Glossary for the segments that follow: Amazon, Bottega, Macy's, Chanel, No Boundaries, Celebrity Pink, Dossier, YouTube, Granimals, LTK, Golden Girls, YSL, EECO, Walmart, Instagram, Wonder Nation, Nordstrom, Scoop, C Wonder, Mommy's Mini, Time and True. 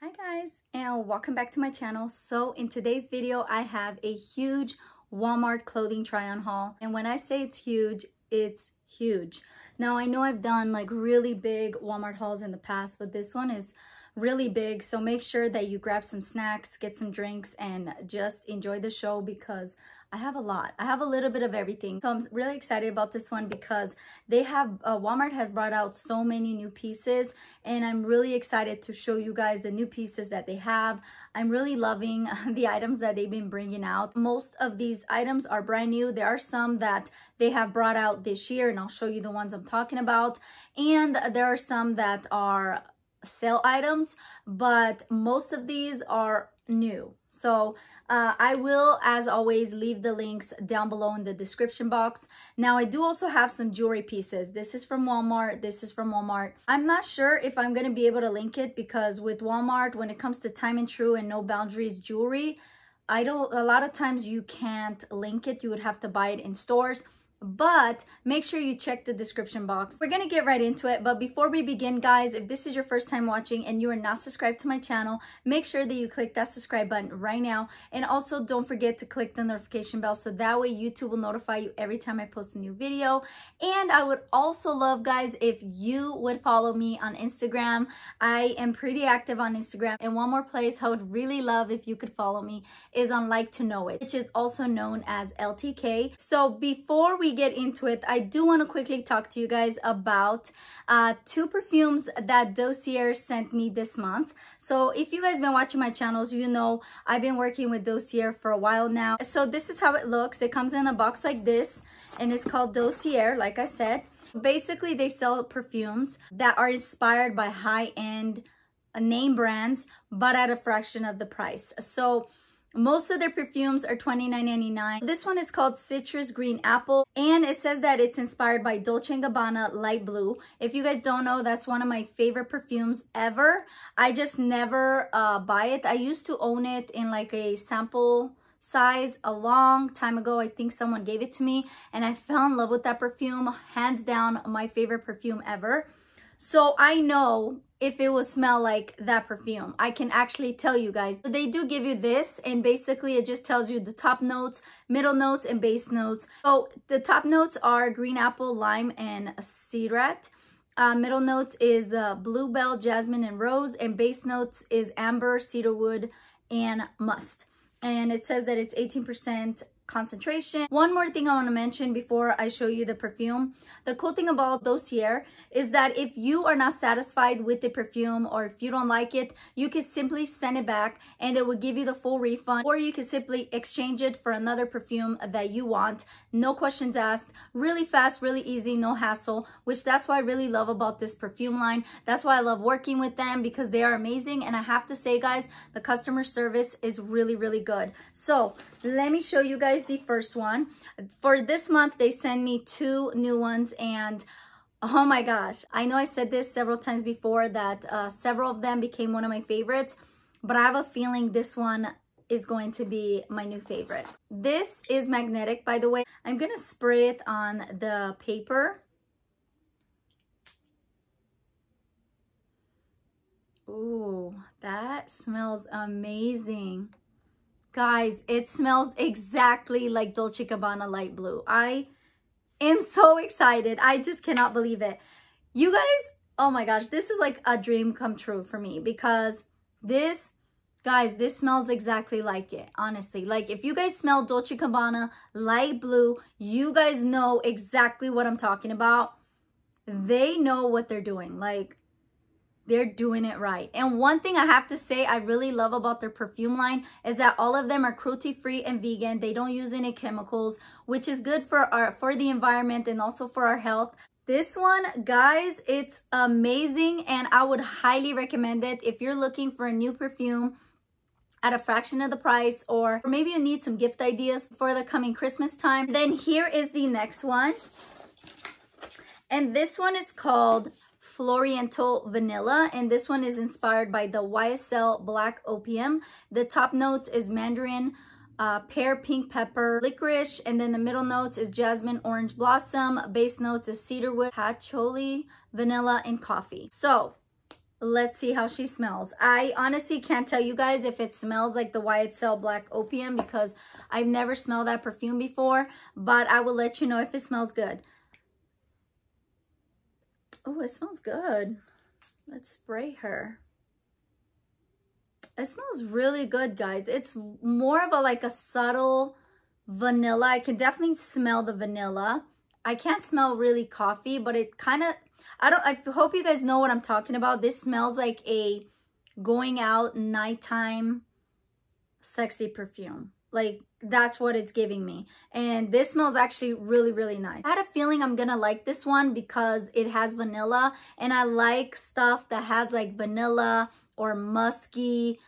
Hi guys, and welcome back to my channel. So in today's video I have a huge Walmart clothing try on haul, and when I say it's huge, it's huge. Now I know I've done like really big Walmart hauls in the past, but this one is really big, so make sure that you grab some snacks, get some drinks, and just enjoy the show because I have a lot. I have a little bit of everything. So I'm really excited about this one because they have, Walmart has brought out so many new pieces, and I'm really excited to show you guys the new pieces that they have. I'm really loving the items that they've been bringing out. Most of these items are brand new. There are some that they have brought out this year, and I'll show you the ones I'm talking about. And there are some that are sale items, but most of these are new. So I will, as always, leave the links down below in the description box. Now I do also have some jewelry pieces. This is from Walmart, this is from Walmart. I'm not sure if I'm gonna be able to link it because with Walmart, when it comes to Time and True and No Boundaries jewelry, a lot of times you can't link it. You would have to buy it in stores. But make sure you check the description box. We're gonna get right into it, but before we begin, guys, if this is your first time watching and you are not subscribed to my channel, make sure that you click that subscribe button right now, and also don't forget to click the notification bell so that way YouTube will notify you every time I post a new video. And I would also love, guys, if you would follow me on Instagram. I am pretty active on Instagram, and one more place I would really love if you could follow me is on Like to Know It, which is also known as LTK. So before we get into it, I do want to quickly talk to you guys about two perfumes that Dossier sent me this month. So if you guys have been watching my channels, you know I've been working with Dossier for a while now. So this is how it looks. It comes in a box like this, and it's called Dossier, like I said. Basically, they sell perfumes that are inspired by high-end name brands, but at a fraction of the price. So most of their perfumes are $29.99. This one is called Citrus Green Apple, and it says that it's inspired by Dolce & Gabbana Light Blue. If you guys don't know, that's one of my favorite perfumes ever. I just never buy it. I used to own it in like a sample size a long time ago. I think someone gave it to me, and I fell in love with that perfume. Hands down, my favorite perfume ever. So I know if it will smell like that perfume. I can actually tell you guys. So they do give you this, and basically it just tells you the top notes, middle notes, and base notes. So the top notes are green apple, lime, and citrate. Middle notes is bluebell, jasmine, and rose. And base notes is amber, cedarwood, and musk. And it says that it's 18% concentration. One more thing I want to mention before I show you the perfume. The cool thing about Dossier is that if you are not satisfied with the perfume, or if you don't like it, you can simply send it back and it will give you the full refund, or you can simply exchange it for another perfume that you want. No questions asked. Really fast, really easy, no hassle, which that's what I really love about this perfume line. That's why I love working with them, because they are amazing. And I have to say, guys, the customer service is really, really good. So let me show you guys the first one. For this month, they sent me two new ones, and oh my gosh, I know I said this several times before that several of them became one of my favorites, but I have a feeling this one is going to be my new favorite. This is magnetic, by the way. I'm gonna spray it on the paper. Ooh, that smells amazing. Guys, it smells exactly like Dolce & Gabbana Light Blue. I am so excited. I just cannot believe it. You guys, oh my gosh, this is like a dream come true for me, because this, guys, this smells exactly like it, honestly. Like, if you guys smell Dolce & Gabbana Light Blue, you guys know exactly what I'm talking about. They know what they're doing. Like, they're doing it right. And one thing I have to say I really love about their perfume line is that all of them are cruelty-free and vegan. They don't use any chemicals, which is good for the environment and also for our health. This one, guys, it's amazing, and I would highly recommend it if you're looking for a new perfume at a fraction of the price, or maybe you need some gift ideas for the coming Christmas time. Then here is the next one. And this one is called Floriental Vanilla, and this one is inspired by the YSL Black Opium. The top notes is mandarin, pear, pink pepper, licorice, and then the middle notes is jasmine, orange blossom. Base notes is cedarwood, patchouli, vanilla, and coffee. So Let's see how she smells. I honestly can't tell you guys if it smells like the YSL Black Opium because I've never smelled that perfume before, but I will let you know if it smells good. Oh, it smells good. Let's spray her. It smells really good, guys. It's more of a like a subtle vanilla. I can definitely smell the vanilla. I can't smell really coffee, but it kind of, I hope you guys know what I'm talking about. This smells like a going out nighttime sexy perfume. Like that's what it's giving me. And this smells actually really, really nice. I had a feeling I'm gonna like this one because it has vanilla, and I like stuff that has like vanilla or musky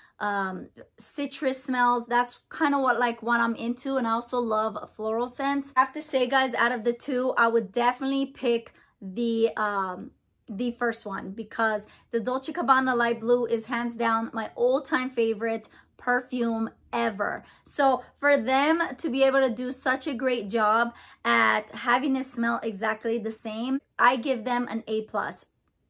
citrus smells. That's kind of what I'm into, and I also love floral scents. I have to say, guys, out of the two, I would definitely pick the first one because the Dolce & Gabbana Light Blue is hands down my all-time favorite perfume ever. So for them to be able to do such a great job at having this smell exactly the same, I give them an A+.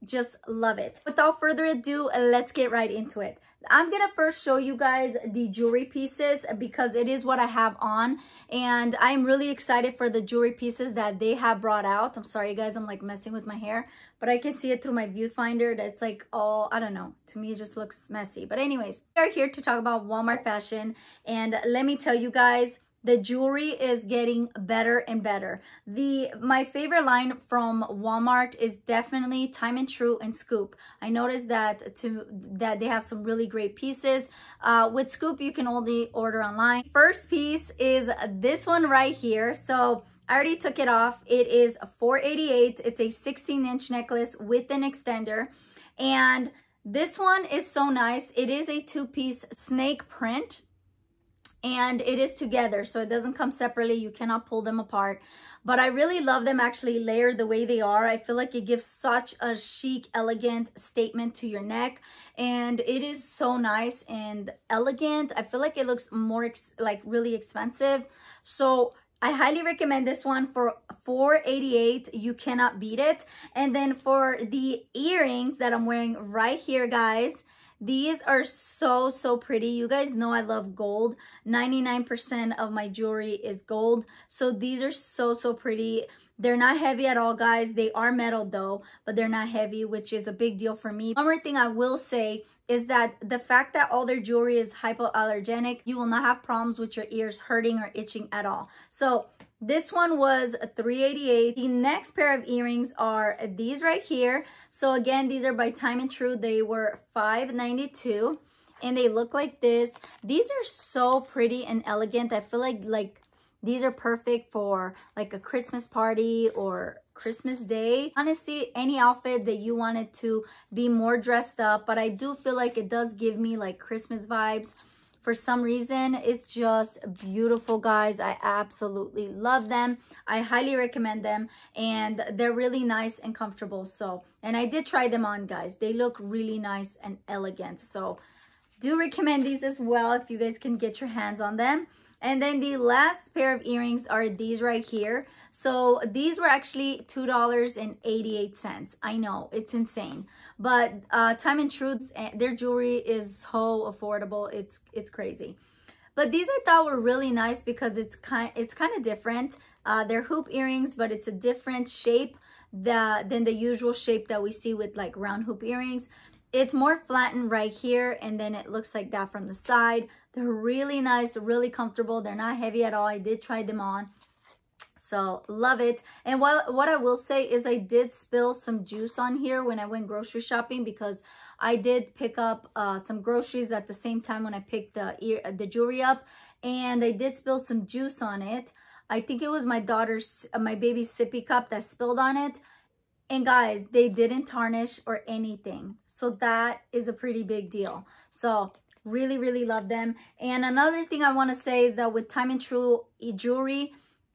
Just love it. Without further ado, let's get right into it. I'm gonna first show you guys the jewelry pieces because it is what I have on, and I'm really excited for the jewelry pieces that they have brought out. I'm sorry guys, I'm like messing with my hair, but I can see it through my viewfinder. That's like all, I don't know, to me it just looks messy. But anyways, we are here to talk about Walmart fashion, and let me tell you guys, the jewelry is getting better and better. My favorite line from Walmart is definitely Time and True and Scoop. I noticed that they have some really great pieces. With Scoop, you can only order online. First piece is this one right here. So I already took it off. It is $488. It's a 16-inch necklace with an extender. And this one is so nice. It is a two-piece snake print, and it is together, so it doesn't come separately. You cannot pull them apart, but I really love them actually layered the way they are. I feel like it gives such a chic, elegant statement to your neck, and it is so nice and elegant. I feel like it looks more really expensive, so I highly recommend this one for $488. You cannot beat it. And then for the earrings that I'm wearing right here, guys, these are so, so pretty. You guys know I love gold. 99% of my jewelry is gold. So these are so, so pretty. They're not heavy at all, guys. They are metal though, but they're not heavy, which is a big deal for me. One more thing I will say is that the fact that all their jewelry is hypoallergenic, you will not have problems with your ears hurting or itching at all. So this one was $388. The next pair of earrings are these right here. So again, these are by Time and True. They were $592, and they look like this. These are so pretty and elegant. I feel like these are perfect for like a Christmas party or Christmas Day. Honestly, any outfit that you wanted to be more dressed up, but I do feel like it does give me like Christmas vibes. For some reason, it's just beautiful, guys. I absolutely love them. I highly recommend them, and they're really nice and comfortable. So, and I did try them on, guys. They look really nice and elegant. So, do recommend these as well if you guys can get your hands on them. And then the last pair of earrings are these right here. So these were actually $2.88. I know, it's insane. But Time and Truth's, their jewelry is so affordable. It's crazy. But these I thought were really nice because it's kind of different. They're hoop earrings, but it's a different shape than the usual shape that we see with like round hoop earrings. It's more flattened right here, and then it looks like that from the side. They're really nice, really comfortable. They're not heavy at all. I did try them on, so love it. And what I will say is I did spill some juice on here when I went grocery shopping because I did pick up some groceries at the same time when I picked the jewelry up, and I did spill some juice on it. I think it was my baby's sippy cup that spilled on it. And guys, they didn't tarnish or anything, so that is a pretty big deal. So really, really love them. And another thing I want to say is that with Time and True jewelry,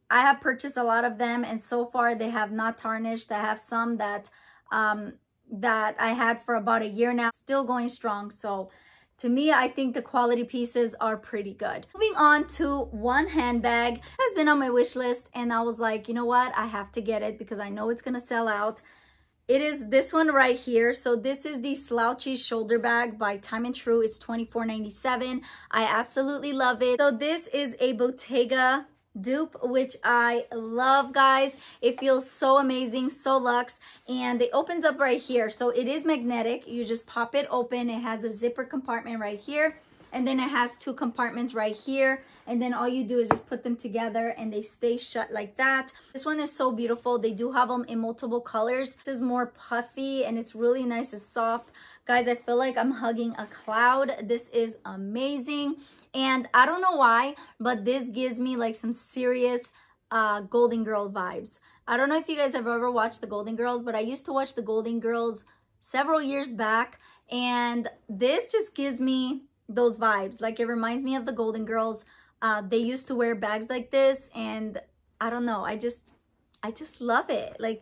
I have purchased a lot of them, and so far they have not tarnished. I have some that I had for about a year now, still going strong. So to me, I think the quality pieces are pretty good. Moving on to one handbag. This has been on my wish list, and I was like, you know what? I have to get it because I know it's gonna sell out. It is this one right here. So this is the slouchy shoulder bag by Time and True. It's $24.97. I absolutely love it. So this is a Bottega dupe, which I love, guys. It feels so amazing, so luxe, and it opens up right here. So it is magnetic. You just pop it open. It has a zipper compartment right here, and then it has two compartments right here, and then all you do is just put them together and they stay shut like that. This one is so beautiful. They do have them in multiple colors. This is more puffy and it's really nice and soft. Guys, I feel like I'm hugging a cloud. This is amazing. And I don't know why, but this gives me like some serious Golden Girl vibes. I don't know if you guys have ever watched the Golden Girls, but I used to watch the Golden Girls several years back, and this just gives me those vibes. Like, it reminds me of the Golden Girls. They used to wear bags like this, and I don't know, I just love it. Like,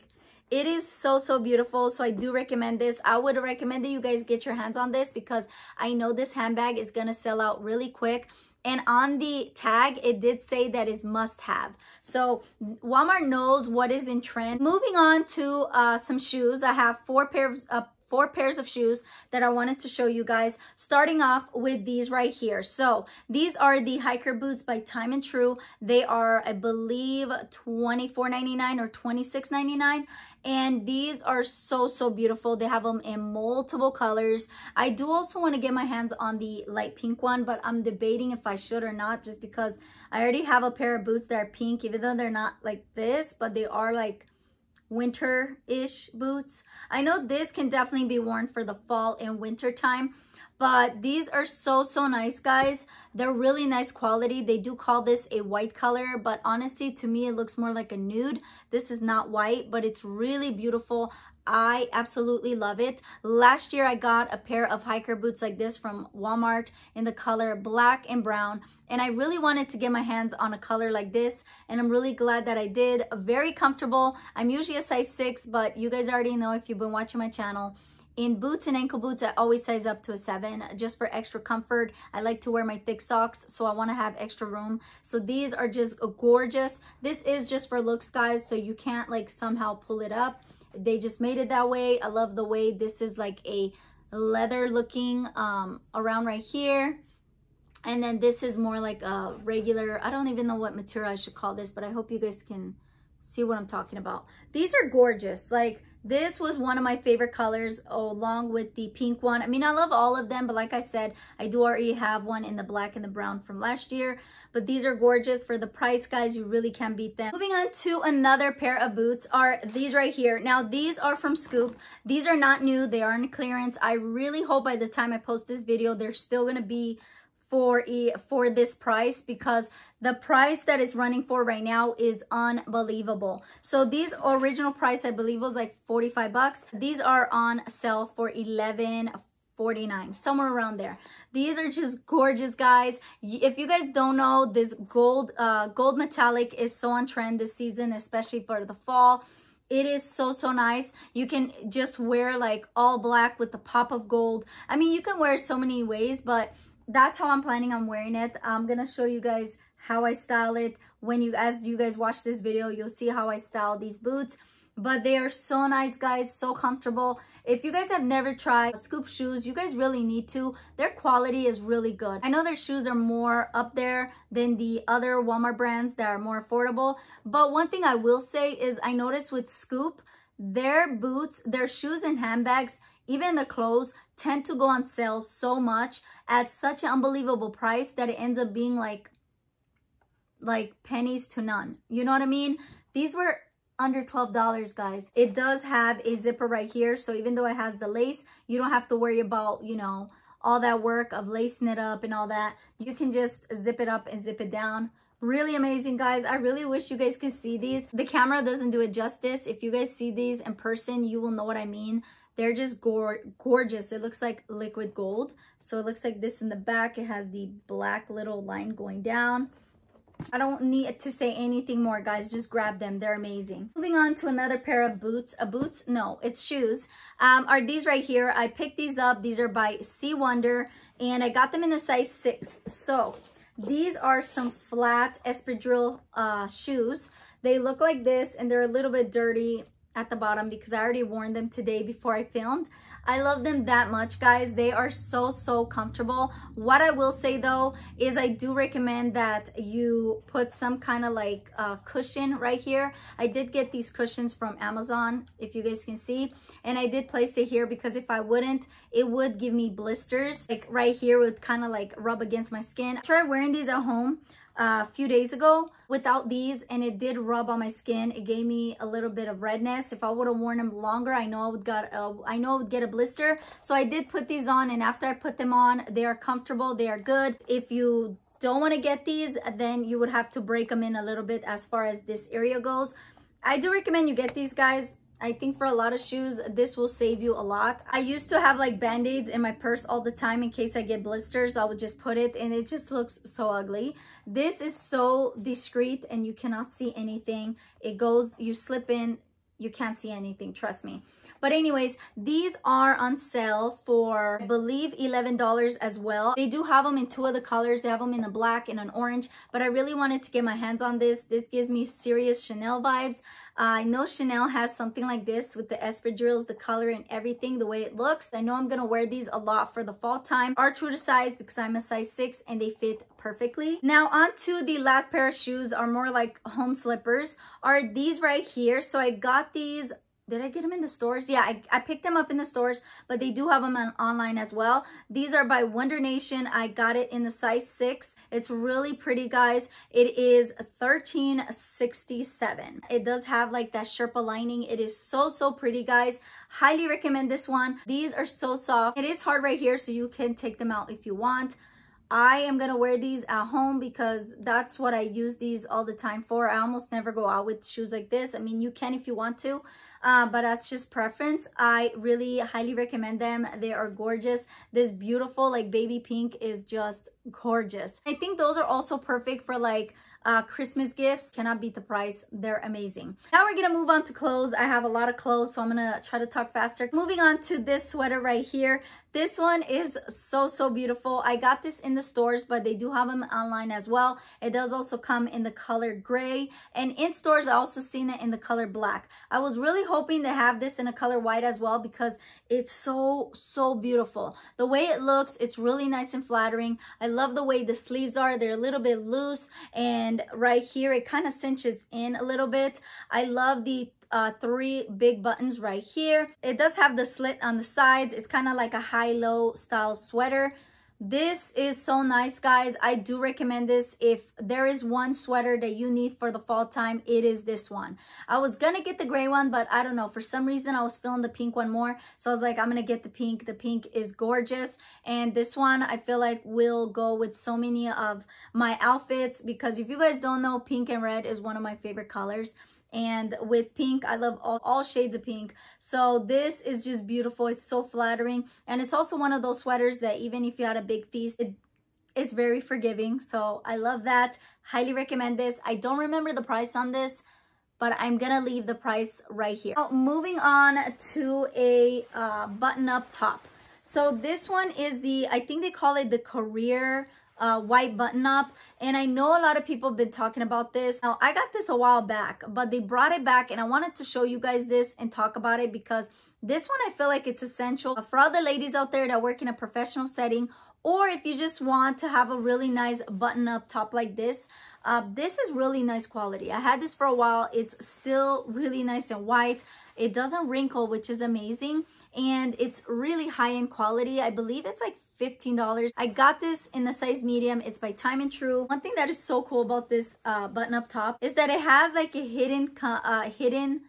it is so beautiful. So I do recommend this. I would recommend that you guys get your hands on this, because I know this handbag is gonna sell out really quick. And on the tag, it did say that it's must have. So Walmart knows what is in trend. Moving on to some shoes. I have four pairs of shoes that I wanted to show you guys, starting off with these right here. So these are the hiker boots by Time and True. They are, I believe, $24.99 or $26.99, and these are so beautiful. They have them in multiple colors. I do also want to get my hands on the light pink one, but I'm debating if I should or not, just because I already have a pair of boots that are pink, even though they're not like this, but they are like winter-ish boots. I know this can definitely be worn for the fall and winter time, but these are so nice, guys. They're really nice quality. They do call this a white color, but honestly, to me, it looks more like a nude. This is not white, but it's really beautiful. I absolutely love it. Last year, I got a pair of hiker boots like this from Walmart in the color black and brown, and I really wanted to get my hands on a color like this, and I'm really glad that I did. Very comfortable. I'm usually a size 6, but you guys already know if you've been watching my channel. In boots and ankle boots, I always size up to a 7 just for extra comfort. I like to wear my thick socks, so I want to have extra room. So these are just gorgeous. This is just for looks, guys, so you can't like somehow pull it up. They just made it that way. I love the way this is like a leather looking around right here, and then this is more like a regular, I don't even know what material I should call this, but I hope you guys can see what I'm talking about. These are gorgeous. Like, this was one of my favorite colors, along with the pink one. I mean, I love all of them, but like I said, I do already have one in the black and the brown from last year. But these are gorgeous. For the price, guys, you really can beat them. Moving on to another pair of boots are these right here. Now, these are from Scoop. These are not new. They are in clearance. I really hope by the time I post this video, they're still going to be for this price, because the price that it's running for right now is unbelievable. So these original price, I believe, was like 45 bucks. These are on sale for $11.49, somewhere around there. These are just gorgeous, guys. If you guys don't know, this gold metallic is so on trend this season, especially for the fall. It is so nice. You can just wear like all black with the pop of gold. I mean, you can wear it so many ways, but that's how I'm planning on wearing it. I'm gonna show you guys how I style it. As you guys watch this video, you'll see how I style these boots. But they are so nice, guys, so comfortable. If you guys have never tried Scoop shoes, you guys really need to. Their quality is really good. I know their shoes are more up there than the other Walmart brands that are more affordable. But one thing I will say is I noticed with Scoop, their boots, their shoes and handbags, even the clothes, tend to go on sale so much at such an unbelievable price that it ends up being like pennies to none. You know what I mean? These were under $12, guys. It does have a zipper right here, so even though it has the lace, you don't have to worry about, you know, all that work of lacing it up and all that. You can just zip it up and zip it down. Really amazing, guys. I really wish you guys could see these. The camera doesn't do it justice. If you guys see these in person, you will know what I mean. They're just gorgeous. It looks like liquid gold. So it looks like this in the back. It has the black little line going down. I don't need to say anything more, guys. Just grab them. They're amazing. Moving on to another pair of boots. Shoes. Are these right here. I picked these up. These are by C Wonder. And I got them in the size 6. So these are some flat espadrille shoes. They look like this. And they're a little bit dirty. at the bottom because I already worn them today before I filmed. I love them that much, guys. They are so comfortable. What I will say though is I do recommend that you put some kind of like cushion right here. I did get these cushions from Amazon, if you guys can see, and I did place it here because if I wouldn't, it would give me blisters. Like right here would kind of like rub against my skin. I tried wearing these at home a few days ago without these, and it did rub on my skin. It gave me a little bit of redness. If I would have worn them longer, I know I would get a blister. So I did put these on, and after I put them on, they are comfortable, they are good. If you don't want to get these, then you would have to break them in a little bit as far as this area goes. I do recommend you get these, guys. I think for a lot of shoes, this will save you a lot. I used to have like band-aids in my purse all the time in case I get blisters. I would just put it, and it just looks so ugly. This is so discreet and you cannot see anything. It goes, you slip in, you can't see anything, trust me. But anyways, these are on sale for, I believe, $11 as well. They do have them in two of the colors. They have them in a black and an orange, but I really wanted to get my hands on this. This gives me serious Chanel vibes. I know Chanel has something like this with the espadrilles, the color and everything, the way it looks. I know I'm going to wear these a lot for the fall time. Are true to size because I'm a size 6 and they fit perfectly. Now onto the last pair of shoes, are more like home slippers, are these right here. So I got these. Did I get them in the stores? Yeah, I picked them up in the stores, but they do have them online as well. These are by Wonder Nation. I got it in the size 6. It's really pretty, guys. It is $13.67. It does have like that Sherpa lining. It is so pretty, guys. Highly recommend this one. These are so soft. It is hard right here, so you can take them out if you want. I am gonna wear these at home because that's what I use these all the time for. I almost never go out with shoes like this. I mean, you can if you want to, but that's just preference. I really highly recommend them. They are gorgeous. This beautiful like baby pink is just gorgeous. I think those are also perfect for like Christmas gifts. Cannot beat the price. They're amazing. Now we're gonna move on to clothes. I have a lot of clothes, so I'm gonna try to talk faster. Moving on to this sweater right here. This one is so beautiful. I got this in the stores, but they do have them online as well. It does also come in the color gray, and in stores I also seen it in the color black. I was really hoping to have this in a color white as well because it's so beautiful. The way it looks, it's really nice and flattering. I love the way the sleeves are. They're a little bit loose, and right here it kind of cinches in a little bit. I love the three big buttons right here. It does have the slit on the sides. It's kind of like a high-low style sweater. This is so nice, guys. I do recommend this. If there is one sweater that you need for the fall time, it is this one. I was gonna get the gray one, but I don't know, for some reason I was feeling the pink one more, so I was like, I'm gonna get the pink. The pink is gorgeous, and this one I feel like will go with so many of my outfits because if you guys don't know, pink and red is one of my favorite colors. And with pink, I love all shades of pink. So this is just beautiful. It's so flattering. And it's also one of those sweaters that even if you had a big feast, it's very forgiving. So I love that. Highly recommend this. I don't remember the price on this, but I'm gonna leave the price right here. Now, moving on to a button-up top. So this one is the, I think they call it the career white button-up, and I know a lot of people have been talking about this. Now I got this a while back, but they brought it back, and I wanted to show you guys this and talk about it because this one I feel like it's essential for all the ladies out there that work in a professional setting, or if you just want to have a really nice button-up top like this. This is really nice quality. I had this for a while. It's still really nice and white. It doesn't wrinkle, which is amazing, and it's really high-end quality. I believe it's like $15. I got this in the size medium. It's by Time and True. One thing that is so cool about this button-up top is that it has like a hidden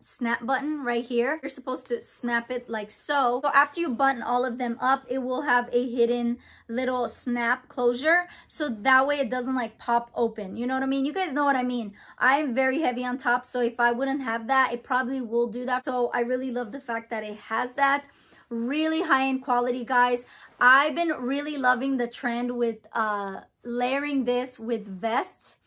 snap button right here. You're supposed to snap it like so. So after you button all of them up, it will have a hidden little snap closure, so that way it doesn't like pop open. You know what I mean? You guys know what I mean. I am very heavy on top, so if I wouldn't have that, it probably will do that. So I really love the fact that it has that. Really high-end quality, guys. I've been really loving the trend with layering this with vests.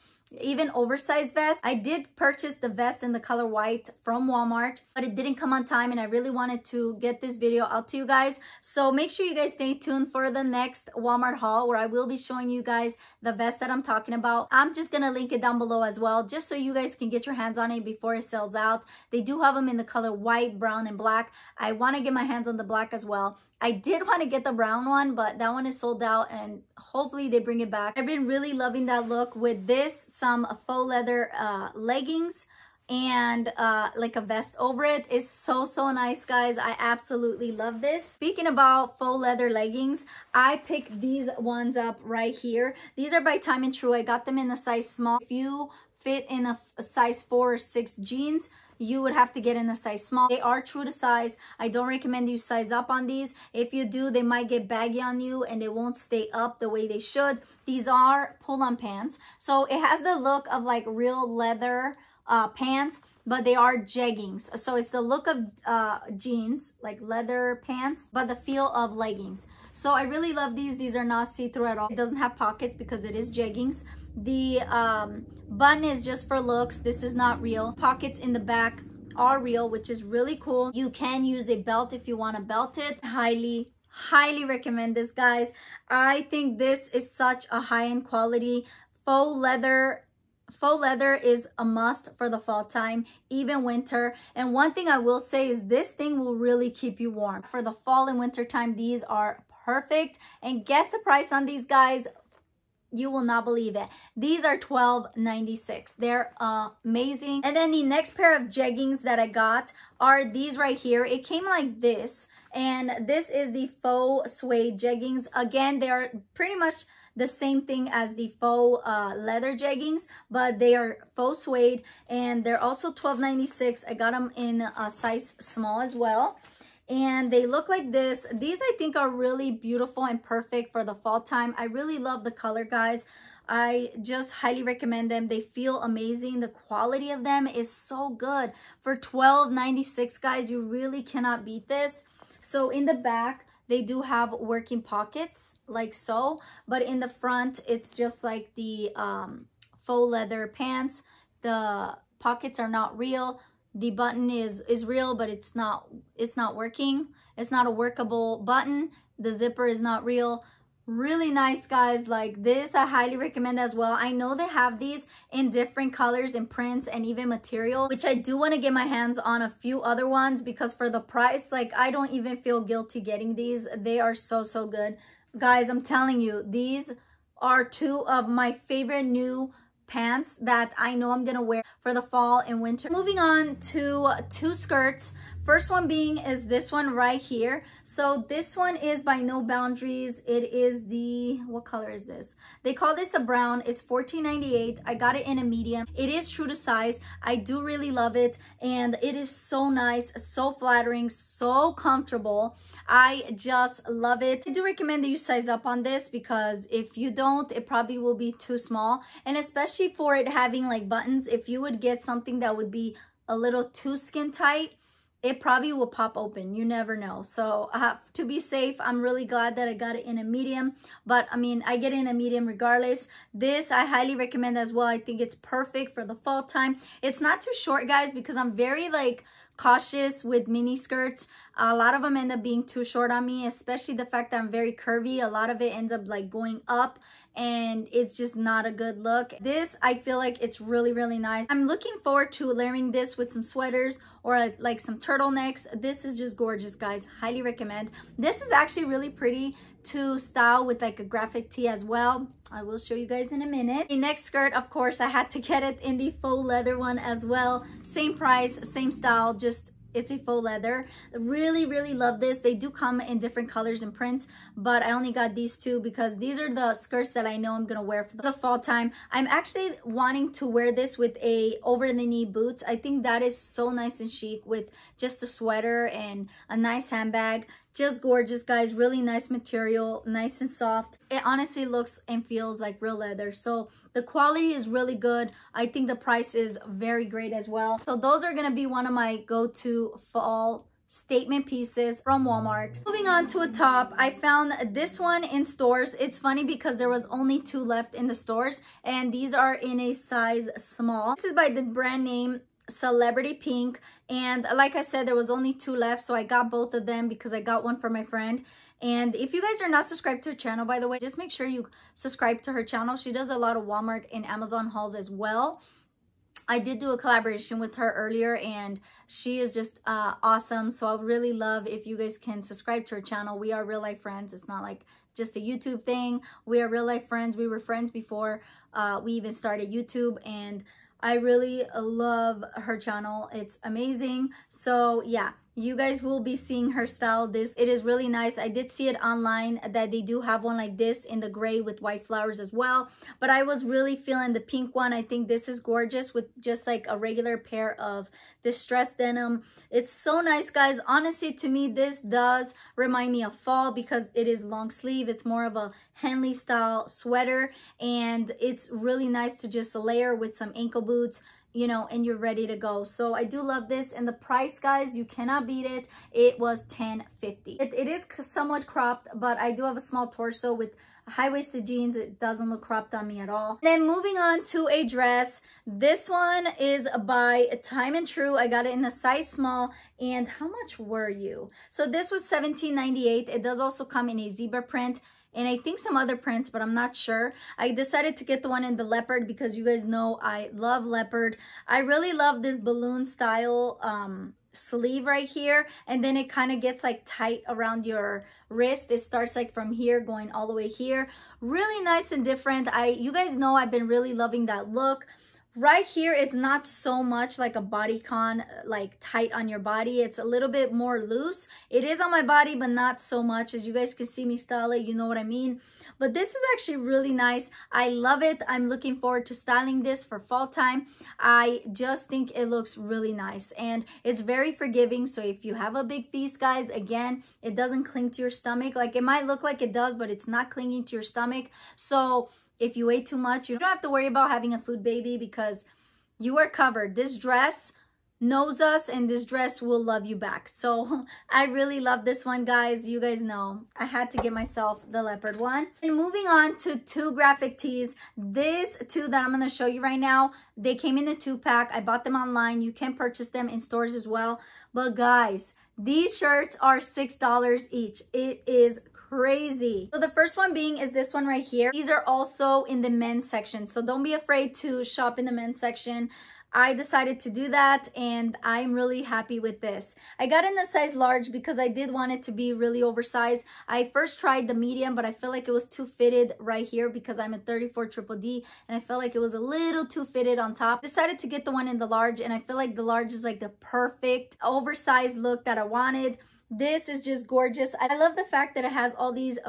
even oversized vests. I did purchase the vest in the color white from Walmart, but it didn't come on time and I really wanted to get this video out to you guys. So make sure you guys stay tuned for the next Walmart haul where I will be showing you guys the vest that I'm talking about. I'm just gonna link it down below as well, just so you guys can get your hands on it before it sells out. They do have them in the color white, brown, and black. I want to get my hands on the black as well. I did want to get the brown one, but that one is sold out and hopefully they bring it back. I've been really loving that look with this, some faux leather leggings and like a vest over it. It's so nice, guys. I absolutely love this. Speaking about faux leather leggings, I picked these ones up right here. These are by Time and True. I got them in a size small. If you fit in a size 4 or 6 jeans, you would have to get in a size small. They are true to size. I don't recommend you size up on these. If you do, they might get baggy on you and they won't stay up the way they should. These are pull-on pants. So it has the look of like real leather pants, but they are jeggings. So it's the look of jeans, like leather pants, but the feel of leggings. So I really love these. These are not see-through at all. It doesn't have pockets because it is jeggings. The button is just for looks. This is not real. Pockets in the back are real, which is really cool. You can use a belt if you want to belt it. Highly recommend this, guys. I think this is such a high-end quality. Faux leather. Faux leather is a must for the fall time, even winter. And one thing I will say is this thing will really keep you warm. For the fall and winter time, these are perfect. And guess the price on these, guys. You will not believe it. These are $12.96. They're amazing. And then the next pair of jeggings that I got are these right here. It came like this, and this is the faux suede jeggings. Again, they are pretty much the same thing as the faux leather jeggings, but they are faux suede, and they're also $12.96. I got them in a size small as well. And they look like this. These I think are really beautiful and perfect for the fall time. I really love the color, guys. I just highly recommend them. They feel amazing. The quality of them is so good. For $12.96, guys, you really cannot beat this. So in the back, they do have working pockets like so, but in the front, it's just like the faux leather pants. The pockets are not real. The button is real, but it's not working. It's not a workable button. The zipper is not real. Really nice, guys. Like this, I highly recommend as well. I know they have these in different colors and prints and even material, which I do want to get my hands on a few other ones, because for the price, like, I don't even feel guilty getting these. They are so good, guys. I'm telling you, these are two of my favorite new pants that I know I'm gonna wear for the fall and winter. Moving on to two skirts. First one being is this one right here. So this one is by No Boundaries. It is the, what color is this? They call this a brown. It's $14.98. I got it in a medium. It is true to size. I do really love it. And it is so nice, so flattering, so comfortable. I just love it. I do recommend that you size up on this, because if you don't, it probably will be too small. And especially for it having like buttons, if you would get something that would be a little too skin tight, it probably will pop open. You never know. So to be safe, I'm really glad that I got it in a medium. But I mean, I get it in a medium regardless. This I highly recommend as well. I think it's perfect for the fall time. It's not too short, guys, because I'm very like cautious with mini skirts. A lot of them end up being too short on me, especially the fact that I'm very curvy. A lot of it ends up like going up, and it's just not a good look. This, I feel like it's really nice. I'm looking forward to layering this with some sweaters or like some turtlenecks. This is just gorgeous, guys. Highly recommend. This is actually really pretty to style with like a graphic tee as well. I will show you guys in a minute. The next skirt, of course, I had to get it in the faux leather one as well. Same price, same style, just it's a faux leather. Really love this. They do come in different colors and prints, but I only got these two because these are the skirts that I know I'm gonna wear for the fall time. I'm actually wanting to wear this with a over the knee boots. I think that is so nice and chic with just a sweater and a nice handbag. Just gorgeous, guys. Really nice material, nice and soft. It honestly looks and feels like real leather. So the quality is really good. I think the price is very great as well. So those are gonna be one of my go-to fall statement pieces from Walmart. Moving on to a top, I found this one in stores. It's funny because there was only 2 left in the stores, and these are in a size small. This is by the brand name Celebrity Pink, and like I said, there was only 2 left, so I got both of them because I got one for my friend. And if you guys are not subscribed to her channel, by the way, just make sure you subscribe to her channel. She does a lot of Walmart and Amazon hauls as well. I did do a collaboration with her earlier, and she is just awesome. So I would really love if you guys can subscribe to her channel. We are real life friends. It's not like just a YouTube thing. We are real life friends. We were friends before we even started YouTube, and I really love her channel. It's amazing. So yeah, you guys will be seeing her style this. It is really nice. I did see it online that they do have one like this in the gray with white flowers as well, but I was really feeling the pink one. I think this is gorgeous with just like a regular pair of distressed denim. It's so nice, guys. Honestly, to me, this does remind me of fall because it is long sleeve. It's more of a Henley style sweater, and it's really nice to just layer with some ankle boots, you know, and you're ready to go. So I do love this, and the price, guys, you cannot beat it. It was $10.50. It is somewhat cropped, but I do have a small torso with high-waisted jeans. It doesn't look cropped on me at all. Then moving on to a dress. This one is by Time and True. I got it in a size small. And how much were you? So this was $17.98. It does also come in a zebra print, and I think some other prints, but I'm not sure. I decided to get the one in the leopard because you guys know I love leopard. I really love this balloon style sleeve right here, and then it kind of gets like tight around your wrist. It starts like from here going all the way here. Really nice and different. You guys know I've been really loving that look. Right here, it's not so much like a bodycon, like tight on your body. It's a little bit more loose. It is on my body, but not so much. As you guys can see me style it, you know what I mean. But this is actually really nice. I love it. I'm looking forward to styling this for fall time. I just think it looks really nice, and it's very forgiving. So if you have a big feast, guys, again, it doesn't cling to your stomach. Like, it might look like it does, but it's not clinging to your stomach. So if you ate too much, you don't have to worry about having a food baby because you are covered. This dress knows us, and this dress will love you back. So I really love this one, guys. You guys know I had to get myself the leopard one. And moving on to 2 graphic tees. These 2 that I'm going to show you right now, they came in a 2-pack. I bought them online. You can purchase them in stores as well. But guys, these shirts are $6 each. It is crazy. So the first one being is this one right here. These are also in the men's section, so don't be afraid to shop in the men's section. I decided to do that, and I'm really happy with this. I got in the size large because I did want it to be really oversized. I first tried the medium, but I feel like it was too fitted right here because I'm a 34 triple D, and I felt like it was a little too fitted on top. Decided to get the one in the large, and I feel like the large is like the perfect oversized look that I wanted. This is just gorgeous. I love the fact that it has all these,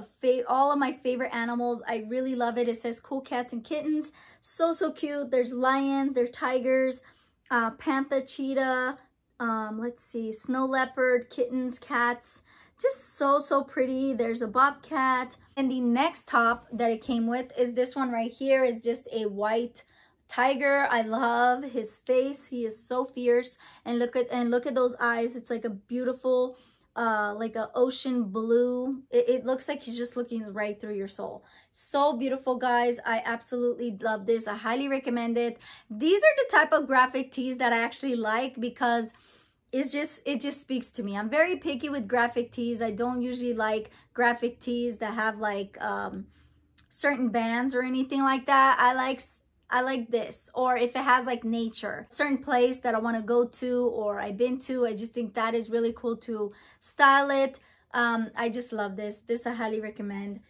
all of my favorite animals. I really love it. It says cool cats and kittens. So cute. There's lions, there's tigers, panther, cheetah, let's see, snow leopard, kittens, cats. Just so pretty. There's a bobcat. And the next top that it came with is this one right here. It's just a white tiger. I love his face. He is so fierce. And look at those eyes. It's like a beautiful like an ocean blue. It looks like he's just looking right through your soul. So beautiful, guys. I absolutely love this. I highly recommend it. These are the type of graphic tees that I actually like because it just speaks to me. I'm very picky with graphic tees. I don't usually like graphic tees that have like certain bands or anything like that. I like this, or if it has like nature, certain place that I want to go to or I've been to. I just think that is really cool to style it. I just love this. This I highly recommend.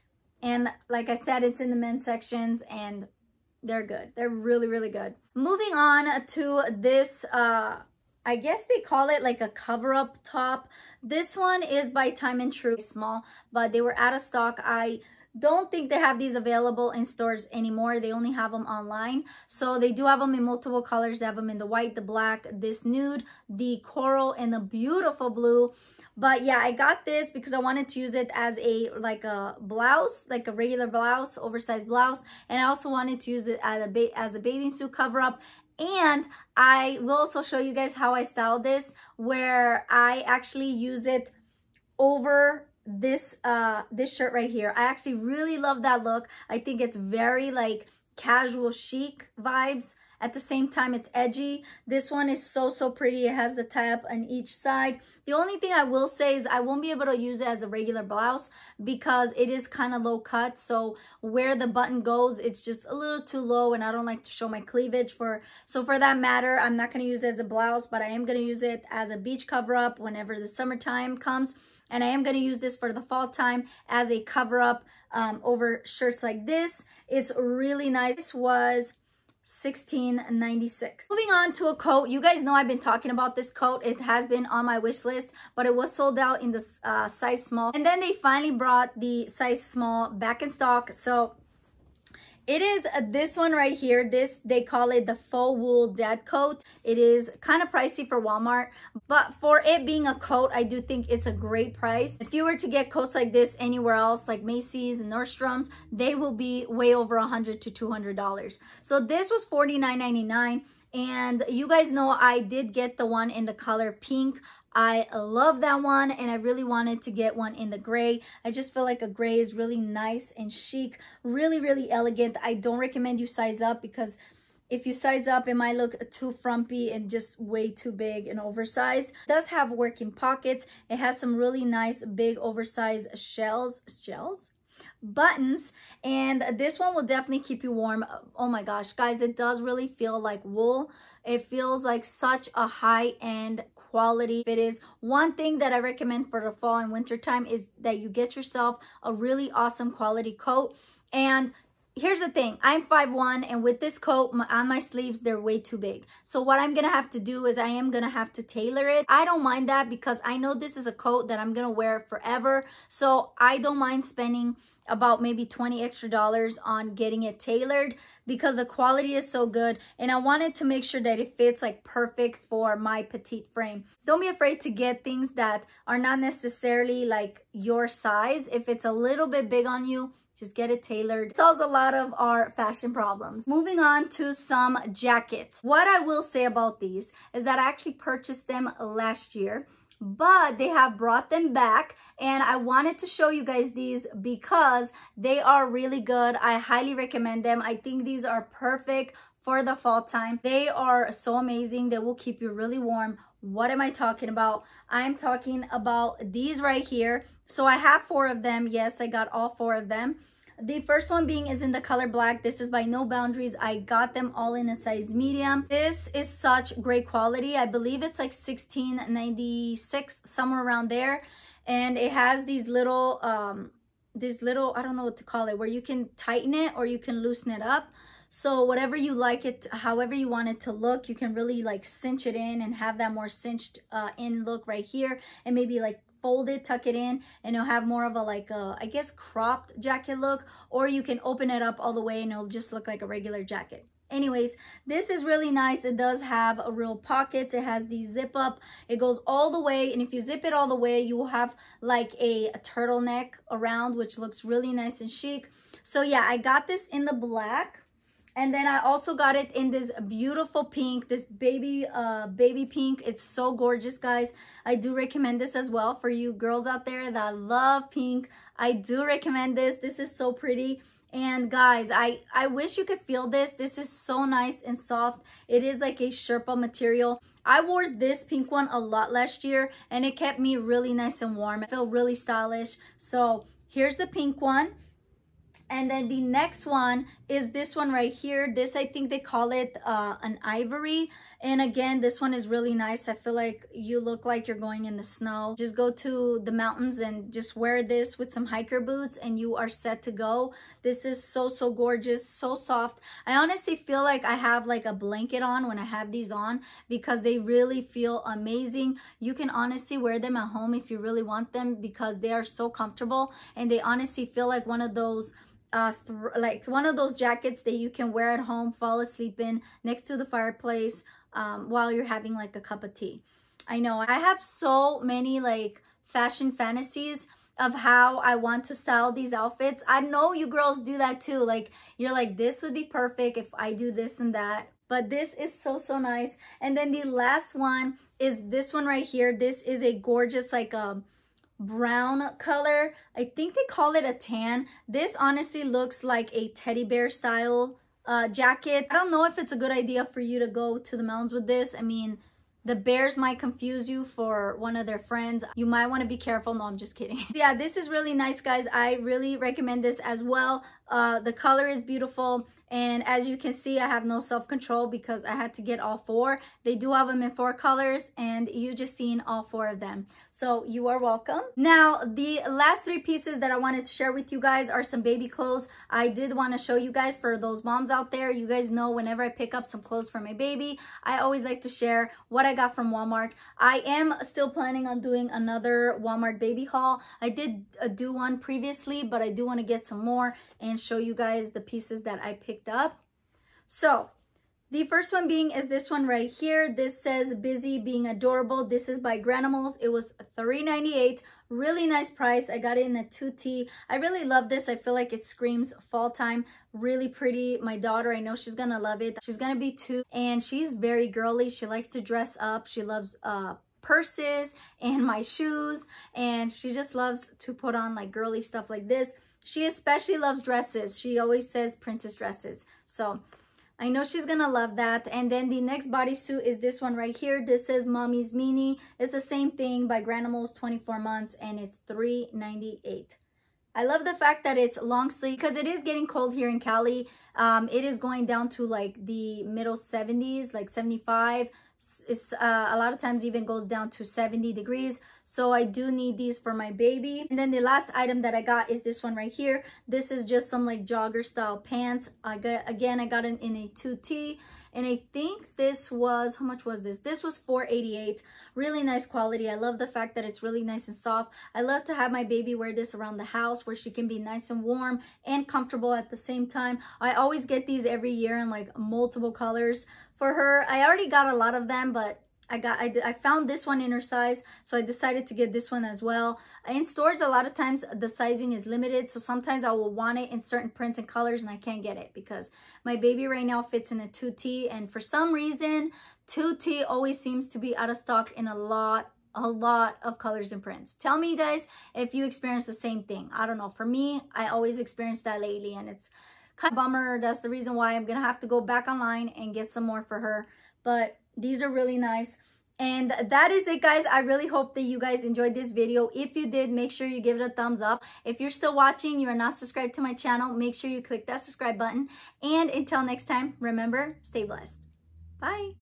And like I said, it's in the men's sections, and they're good. They're really good. Moving on to this, I guess they call it like a cover-up top. This one is by Time and True. Small, but they were out of stock. I don't think they have these available in stores anymore. They only have them online. So they do have them in multiple colors. They have them in the white, the black, this nude, the coral, and the beautiful blue. But yeah, I got this because I wanted to use it as a blouse, like a regular blouse, oversized blouse. And I also wanted to use it as a bathing suit cover up. And I will also show you guys how I style this, where I actually use it over this this shirt right here. I actually really love that look. I think it's very like casual chic vibes. At the same time, it's edgy. This one is so pretty. It has the tie up on each side. The only thing I will say is I won't be able to use it as a regular blouse because it is kind of low cut. So where the button goes, it's just a little too low, and I don't like to show my cleavage. So for that matter, I'm not going to use it as a blouse, but I am going to use it as a beach cover up whenever the summertime comes. And I am going to use this for the fall time as a cover up over shirts like this. It's really nice. This was $16.96. Moving on to a coat. You guys know I've been talking about this coat. It has been on my wish list, but it was sold out in the size small. And then they finally brought the size small back in stock. So it is this one right here. This, they call it the faux wool dad coat. It is kind of pricey for Walmart, but for it being a coat, I do think it's a great price. If you were to get coats like this anywhere else, like Macy's and Nordstrom's, they will be way over $100 to $200. So this was $49.99, and you guys know I did get the one in the color pink. I love that one, and I really wanted to get one in the gray. I just feel like a gray is really nice and chic, really elegant. I don't recommend you size up, because if you size up, it might look too frumpy and just way too big and oversized. It does have working pockets. It has some really nice big oversized buttons, and this one will definitely keep you warm. Oh my gosh, guys, it does really feel like wool. It feels like such a high-end quality. It is one thing that I recommend for the fall and winter time, is that you get yourself a really awesome quality coat. And here's the thing, I'm 5'1", and with this coat on my sleeves, they're way too big. So what I'm gonna have to do is I am gonna have to tailor it. I don't mind that, because I know this is a coat that I'm gonna wear forever. So I don't mind spending about maybe $20 extra on getting it tailored, because the quality is so good, and I wanted to make sure that it fits like perfect for my petite frame. Don't be afraid to get things that are not necessarily like your size. If it's a little bit big on you, just get it tailored. It solves a lot of our fashion problems. Moving on to some jackets. What I will say about these is that I actually purchased them last year, but they have brought them back, and I wanted to show you guys these because they are really good. I highly recommend them. I think these are perfect for the fall time. They are so amazing. They will keep you really warm. What am I talking about? I'm talking about these right here. So I have 4 of them. Yes, I got all 4 of them. The first one being is in the color black. This is by No Boundaries. I got them all in a size medium. This is such great quality. I believe it's like $16.96, somewhere around there. And it has these little, I don't know what to call it, where you can tighten it or you can loosen it up. So whatever you like it, however you want it to look, you can really like cinch it in and have that more cinched in look right here, and maybe like fold it, tuck it in, and it'll have more of a like a, I guess, cropped jacket look, or you can open it up all the way and it'll just look like a regular jacket. Anyways, this is really nice. It does have a real pockets. It has the zip up. It goes all the way, and if you zip it all the way, you will have like a turtleneck around, which looks really nice and chic. So yeah, I got this in the black. And then I also got it in this beautiful pink, this baby pink. It's so gorgeous, guys. I do recommend this as well for you girls out there that love pink. I do recommend this. This is so pretty. And guys, I wish you could feel this. This is so nice and soft. It is like a Sherpa material. I wore this pink one a lot last year, and it kept me really nice and warm. I feel really stylish. So here's the pink one. And then the next one is this one right here. This, I think they call it an ivory. And again, this one is really nice. I feel like you look like you're going in the snow. Just go to the mountains and just wear this with some hiker boots, and you are set to go. This is so gorgeous, so soft. I honestly feel like I have like a blanket on when I have these on, because they really feel amazing. You can honestly wear them at home if you really want them, because they are so comfortable, and they honestly feel like one of those like one of those jackets that you can wear at home, fall asleep in, next to the fireplace, while you're having like a cup of tea. I know I have so many like fashion fantasies of how I want to style these outfits. I know you girls do that too. Like, you're like, this would be perfect if I do this and that. But this is so, so nice. And then the last one is this one right here. This is a gorgeous, like a brown color. I think they call it a tan. This honestly looks like a teddy bear style jacket. I don't know if it's a good idea for you to go to the mountains with this. I mean, the bears might confuse you for one of their friends. You might want to be careful. No, I'm just kidding. Yeah, this is really nice, guys. I really recommend this as well. The color is beautiful. And as you can see, I have no self-control because I had to get all four. They do have them in 4 colors, and you just seen all 4 of them. So you are welcome. Now, the last 3 pieces that I wanted to share with you guys are some baby clothes. I did want to show you guys, for those moms out there, you guys know whenever I pick up some clothes for my baby, I always like to share what I got from Walmart. I am still planning on doing another Walmart baby haul. I did do one previously, but I do want to get some more and show you guys the pieces that I picked up. So the first one being is this one right here. This says Busy Being Adorable. This is by Granimals. It was $3.98. Really nice price. I got it in a 2T. I really love this. I feel like it screams fall time. Really pretty. My daughter, I know she's gonna love it. She's gonna be 2, and she's very girly. She likes to dress up. She loves purses and my shoes, and she just loves to put on like girly stuff like this. She especially loves dresses. She always says princess dresses. So I know she's gonna love that. And then the next bodysuit is this one right here. This is Mommy's Mini. It's the same thing by Granimals, 24 months, and it's $3.98. I love the fact that it's long sleeve because it is getting cold here in Cali. It is going down to like the middle 70s, like 75. It's a lot of times even goes down to 70 degrees. So I do need these for my baby. And then the last item that I got is this one right here. This is just some like jogger style pants. I got it in a 2T, and I think this was, how much was this? This was $4.88. Really nice quality. I love the fact that it's really nice and soft. I love to have my baby wear this around the house where she can be nice and warm and comfortable at the same time. I always get these every year in like multiple colors for her. I already got a lot of them, but I found this one in her size, so I decided to get this one as well. In stores, a lot of times the sizing is limited, so sometimes I will want it in certain prints and colors, and I can't get it because my baby right now fits in a 2T, and for some reason, 2T always seems to be out of stock in a lot of colors and prints. Tell me, you guys, if you experience the same thing. I don't know. For me, I always experience that lately, and it's kind of a bummer. That's the reason why I'm gonna have to go back online and get some more for her, but these are really nice. And that is it, guys. I really hope that you guys enjoyed this video. If you did, make sure you give it a thumbs up. If you're still watching, you are not subscribed to my channel, make sure you click that subscribe button. And until next time, remember, stay blessed. Bye.